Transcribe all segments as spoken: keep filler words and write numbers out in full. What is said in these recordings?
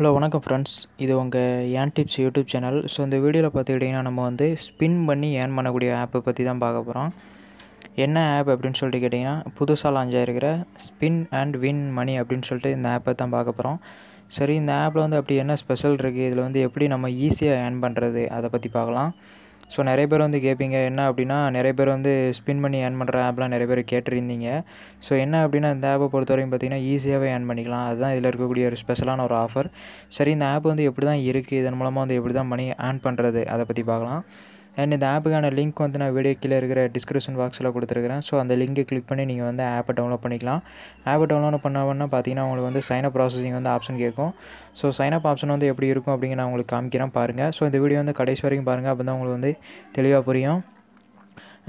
Hello, welcome friends. This is YanTips YouTube channel. So in this video, we are going to Spin Money Yarn Managery app. What app is the Spin and Win Money app. This app is the app. What is special about this app? How easy to earn money. So நிறைய பேர் வந்து கேப்பீங்க என்ன அப்படினா நிறைய பேர் வந்து spin பண்ணி earn பண்ற ஆப்லாம் நிறைய பேர் கேட்டிருந்தீங்க சோ என்ன அப்படினா இந்த ஆப்பை பொறுத்த வரைக்கும் பாத்தீங்கன்னா ஈஸியாவே earn பண்ணிக்கலாம் அதுதான் இதல இருக்க கூடிய ஒரு ஸ்பெஷலான ஒரு ஆஃபர் சரி இந்த ஆப் வந்து எப்படி தான் இருக்கு இதன் மூலமா வந்து எப்படி தான் மணி earn பண்றது அத பத்தி பார்க்கலாம் and இந்த ஆப்புக்கான லிங்க் வந்து நான் வீடியோ கீழ இருக்கிற description box-ல கொடுத்திருக்கேன் சோ அந்த லிங்கை click பண்ணி நீங்க வந்து ஆப்பை டவுன்லோட் பண்ணிக்கலாம் ஆப்பை டவுன்லோட் பண்ணவன்னா பாத்தீங்கன்னா உங்களுக்கு வந்து sign up processing வந்து ஆப்ஷன் கேக்கும் சோ sign up option வந்து எப்படி இருக்கும் அப்படிங்க நான் உங்களுக்கு காமிக்கிறேன் பாருங்க சோ இந்த வீடியோ வந்து கடைசி வரைக்கும் பாருங்க அப்பதான் உங்களுக்கு வந்து தெளிவா புரியும்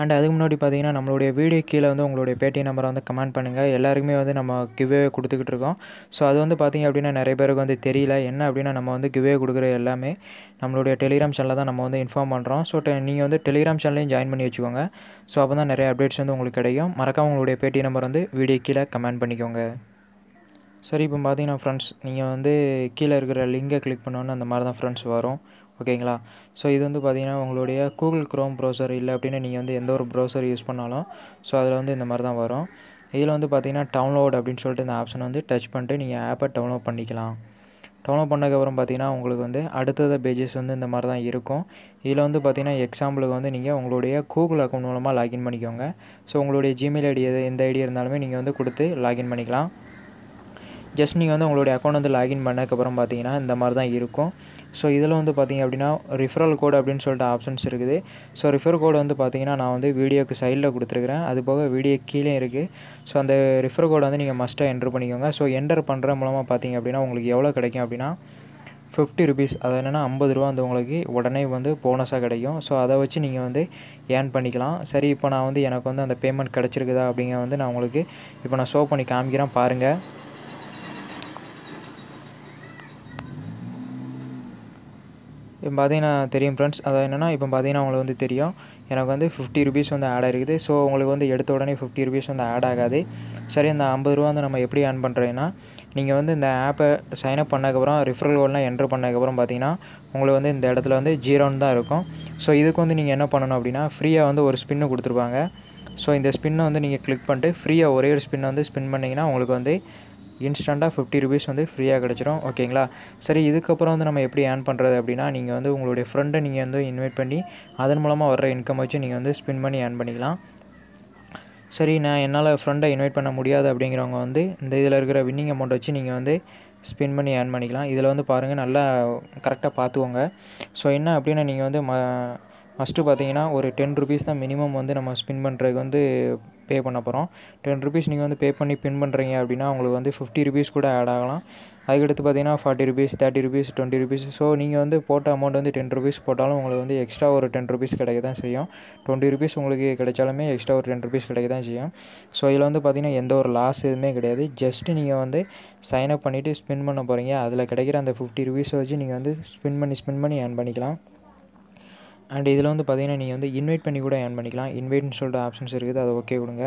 and அதுக்கு முன்னாடி பாத்தீங்கன்னா நம்மளுடைய வீடியோ கீழ வந்து உங்களுடைய Paytm நம்பரை வந்து கமெண்ட் பண்ணுங்க எல்லாருக்குமே வந்து நம்ம giveaway கொடுத்துக்கிட்டு இருக்கோம் சோ அது வந்து பாத்தீங்க அப்படினா நிறைய பேருக்கு வந்து தெரியல என்ன அப்படினா நம்ம வந்து giveaway குடுக்குற எல்லாமே நம்மளுடைய Telegram channel-ல தான் நம்ம வந்து இன்ஃபார்ம் பண்றோம் சோ நீங்க வந்து Telegram channel-ல ஜாயின் பண்ணி வெச்சுக்கோங்க சோ அப்பதான் நிறைய அப்டேட்ஸ் வந்து உங்களுக்கு கிடைக்கும் மறக்காம உங்களுடைய Paytm நம்பர் வந்து வீடியோ கீழ கமெண்ட் பண்ணிக்கோங்க சரி இப்போ பாத்தீங்கன்னா फ्रेंड्स நீங்க வந்து கீழ இருக்கிற லிங்கை click பண்ணனும் அந்த மாதிரி தான் फ्रेंड्स வரும் ஓகேங்களா சோ இது வந்து பாத்தீங்கன்னா உங்களுடைய Google Chrome browser இல்ல அப்படினா நீங்க வந்து எந்த ஒரு browser யூஸ் பண்ணாலும் சோ அதல வந்து இந்த மாதிரி தான் வரும் இதுல வந்து பாத்தீங்கன்னா download அப்படினு சொல்லிட்டு இந்த ஆப்ஷன் வந்து டச் பண்ணிட்டு நீங்க ஆப்பை டவுன்லோட் பண்ணிக்கலாம் டவுன்லோட் பண்ணக்க அப்புறம் பாத்தீங்கன்னா உங்களுக்கு வந்து அடுத்தத பேजेस வந்து இந்த மாதிரி தான் இருக்கும் இதுல வந்து பாத்தீங்கன்னா எக்ஸாம்பிளுக்கு வந்து நீங்க உங்களுடைய Google அக்கவுண்ட் மூலமா லாகின் பண்ணிக்கோங்க சோ உங்களுடைய Gmail ஐடி எந்த ஐடி இருந்தாலுமே நீங்க வந்து கொடுத்து லாகின் பண்ணிக்கலாம் just நீங்க வந்து உங்களுடைய அக்கவுண்ட் வந்து லாகின் பண்ணக்க அப்புறம் பாத்தீங்கன்னா இந்த மாதிரி தான் இருக்கும் சோ இதல வந்து பாத்தீங்க அப்படினா ரெஃபரல் கோட் அப்படினு சொல்லிட்டு ஆப்ஷன்ஸ் இருக்குது சோ ரெஃபர் கோட் வந்து பாத்தீங்கன்னா நான் வந்து வீடியோக்கு சைடுல கொடுத்திருக்கேன் அது போக வீடியோ கீழ இருக்கு சோ அந்த ரெஃபர் கோட் வந்து நீங்க மஸ்ட் என்டர் பண்ணிக்கோங்க சோ என்டர் பண்ற மூலமா பாத்தீங்க அப்படினா உங்களுக்கு எவ்வளவு கிடைக்கும் அப்படினா fifty rupees அது என்னன்னா ஐம்பது ரூபாய் வந்து உங்களுக்கு உடனே வந்து போனஸா கிடைக்கும் சோ அத வச்சு நீங்க வந்து earn பண்ணிக்கலாம் சரி இப்போ நான் வந்து எனக்கு வந்து அந்த பேமெண்ட் கிடைச்சிருக்குதா அப்படிங்க வந்து நான் உங்களுக்கு இப்போ நான் ஷோ பண்ணி காமிக்கிறேன் பாருங்க இப்போ பாத்தீங்கன்னா தெரியும் फ्रेंड्स அத என்னன்னா இப்போ பாத்தீங்கன்னா உங்களுக்கு வந்து தெரியும் எனக்கு வந்து fifty rupees வந்து ஆட் ஆயிருக்குது சோ உங்களுக்கு வந்து எடுத்த உடனே fifty rupees வந்து ஆட் ஆகாது சரி இந்த ஐம்பது ரூபாய் வந்து நம்ம எப்படி earn பண்றேன்னா நீங்க வந்து இந்த ஆப்பை சைன் அப் பண்ணக்க அப்புறம் ரெஃபரல் கோட்லாம் என்டர் பண்ணக்க அப்புறம் பாத்தீங்கன்னா உங்களுக்கு வந்து இந்த இடத்துல வந்து ஜீரோன்னு தான் இருக்கும் சோ இதுக்கு வந்து நீங்க என்ன பண்ணனும் அப்படினா ஃப்ரீயா வந்து ஒரு ஸ்பின் கொடுத்துருவாங்க சோ இந்த ஸ்பின்னை வந்து நீங்க click பண்ணிட்டு ஃப்ரீயா ஒரே ஒரு ஸ்பின் வந்து ஸ்பின் பண்ணீங்கனா உங்களுக்கு வந்து instant-ஆ fifty rupees வந்து ஃப்ரீயா கிடைச்சிரும் ஓகேங்களா சரி இதுக்கு அப்புறம் வந்து நம்ம எப்படி earn பண்றது அப்படினா நீங்க வந்து உங்களுடைய friend-ஐ நீங்க வந்து invite பண்ணி அதன் மூலமா வர்ற income வச்சு நீங்க வந்து spin பண்ணி earn பண்ணிக்கலாம் சரி நான் என்னால friend-ஐ invite பண்ண முடியாது அப்படிங்கறவங்க வந்து இந்த இதல இருக்கிற winning amount வச்சு நீங்க வந்து spin பண்ணி earn பண்ணிக்கலாம் இதல வந்து பாருங்க நல்லா கரெக்ட்டா பாத்துக்கோங்க சோ என்ன அப்படினா நீங்க வந்து first பாத்தீங்கன்னா ஒரு ten rupees தான் minimum வந்து நம்ம spin பண்றதுக்கு வந்து பே பண்ணப் போறோம் ten rupees நீங்க வந்து பே பண்ணி பின் பண்றீங்க அப்படினா உங்களுக்கு வந்து fifty rupees கூட ஆட் ஆகலாம் அதுக்கு அடுத்து பாத்தீங்கன்னா forty rupees thirty rupees twenty rupees so நீங்க வந்து போட்ட அமௌண்ட் வந்து ten rupees போட்டாலும் உங்களுக்கு வந்து எக்ஸ்ட்ரா ஒரு ten rupees கிடைக்க தான் செய்யும் twenty rupees உங்களுக்கு கிடைச்சாலுமே எக்ஸ்ட்ரா ஒரு ten rupees கிடைக்க தான் செய்யும் சோ இதுல வந்து பாத்தீங்கன்னா எந்த ஒரு லாஸ் எதுமே கிடையாது just நீங்க வந்து sign up பண்ணிட்டு spin பண்ண போறீங்க அதுல கிடைக்கிற அந்த fifty rupees வச்சு நீங்க வந்து spin பண்ணி spin பண்ணி earn பண்ணிக்கலாம் and இதல வந்து பாத்தீங்கன்னா நீங்க வந்து இன்வைட் பண்ணி கூட earn பண்ணிக்கலாம் இன்வைட் னு சொல்ற ஆப்ஷன்ஸ் இருக்குது அத ஓகே கொடுங்க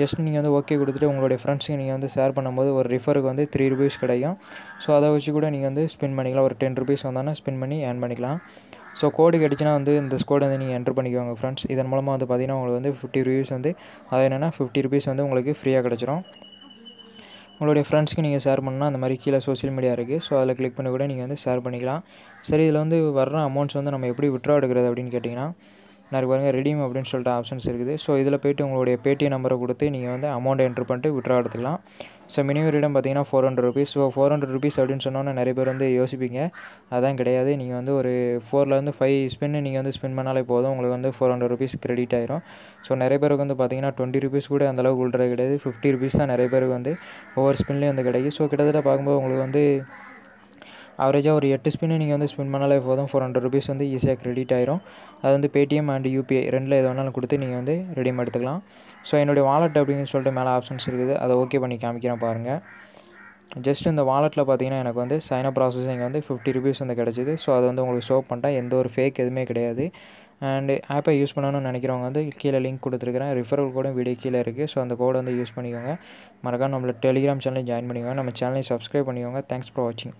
just நீங்க வந்து ஓகே கொடுத்துட்டு உங்களுடைய friends-க்கு நீங்க வந்து ஷேர் பண்ணும்போது ஒரு ரெஃபருக்கு வந்து three rupees கிடைக்கும் சோ அத வச்சு கூட நீங்க வந்து ஸ்பின் பண்ணிக்கலாம் ஒரு ten rupees வந்தானா ஸ்பின் பண்ணி earn பண்ணிக்கலாம் சோ கோட் கிடைச்சனா வந்து இந்த கோட் வந்து நீங்க என்டர் பண்ணிக்கோங்க friends இதன் மூலமா வந்து பாத்தீங்கன்னா உங்களுக்கு வந்து fifty rupees வந்து அத என்னன்னா fifty rupees வந்து உங்களுக்கு ஃப்ரீயா கிடைச்சிரும் உங்களுடைய friends-க்கு நீங்க ஷேர் பண்ணா அந்த மாதிரி கீழ social media இருக்கு சோ அதல click பண்ணி கூட நீங்க வந்து ஷேர் பண்ணிக்கலாம் சரி இதல வந்து வர்ற அமௌண்ட்ஸ் வந்து நம்ம எப்படி withdraw எடுக்கிறது அப்படினு கேட்டிங்கனா நான் பாருங்க redeem அப்படினு சொல்லிட்டு ஆப்ஷன்ஸ் இருக்குது சோ இதல போய்ட்டு உங்களுடைய Paytm நம்பரை கொடுத்து நீங்க வந்து amount enter பண்ணிட்டு withdraw எடுத்துக்கலாம் சோ minimum redeem பாத்தீங்கன்னா four hundred rupees so four hundred rupees அப்படினு சொன்னானே நிறைய பேர் வந்து யோசிப்பீங்க அதான் கிடையாது நீங்க வந்து ஒரு four ல இருந்து five spin நீங்க வந்து spin பண்ணாலே போதும் உங்களுக்கு வந்து four hundred rupees credit ஆயிடும் சோ நிறைய பேருக்கு வந்து பாத்தீங்கன்னா twenty rupees கூட அந்த அளவுக்கு உள்ள கிடையாது fifty rupees தான் நிறைய பேருக்கு வந்து ஓவர் ஸ்பின்லயே வந்து கிடைக்கும் சோ கிட்டத்தட்ட பாக்கும்போது உங்களுக்கு வந்து அவரேஜா ஒரு eight spin நீங்க வந்து ஸ்பின் பண்ணாலே போதும் four hundred rupees வந்து ஈஸியா கிரெடிட் ஆயிடும் அது வந்து Paytm and U P I ரெண்டுல ஏதோனாலும் கொடுத்து நீங்க வந்து ரெடீம் எடுத்துக்கலாம் சோ என்னோட வாலெட் அப்படினு சொல்லிட்டு மேல ஆப்ஷன்ஸ் இருக்குது அத ஓகே பண்ணி காமிக்கிறேன் பாருங்க just இந்த வாலெட்ல பாத்தீங்கன்னா எனக்கு வந்து sign up processing வந்து fifty rupees வந்து கிடைச்சது சோ அது வந்து உங்களுக்கு ஷோ பண்ணா எந்த ஒரு fake எதுமே கிடையாது and ஆப்பை யூஸ் பண்ணனும்னு நினைக்கிறவங்க வந்து கீழ லிங்க் கொடுத்திருக்கேன் ரெஃபரல் கோடும் வீடியோ கீழ இருக்கு சோ அந்த கோட் வந்து யூஸ் பண்ணிக்கோங்க மறக்காம நம்ம Telegram channel-ல ஜாயின் பண்ணிக்கோங்க நம்ம channel-ஐ subscribe பண்ணிக்கோங்க thanks for watching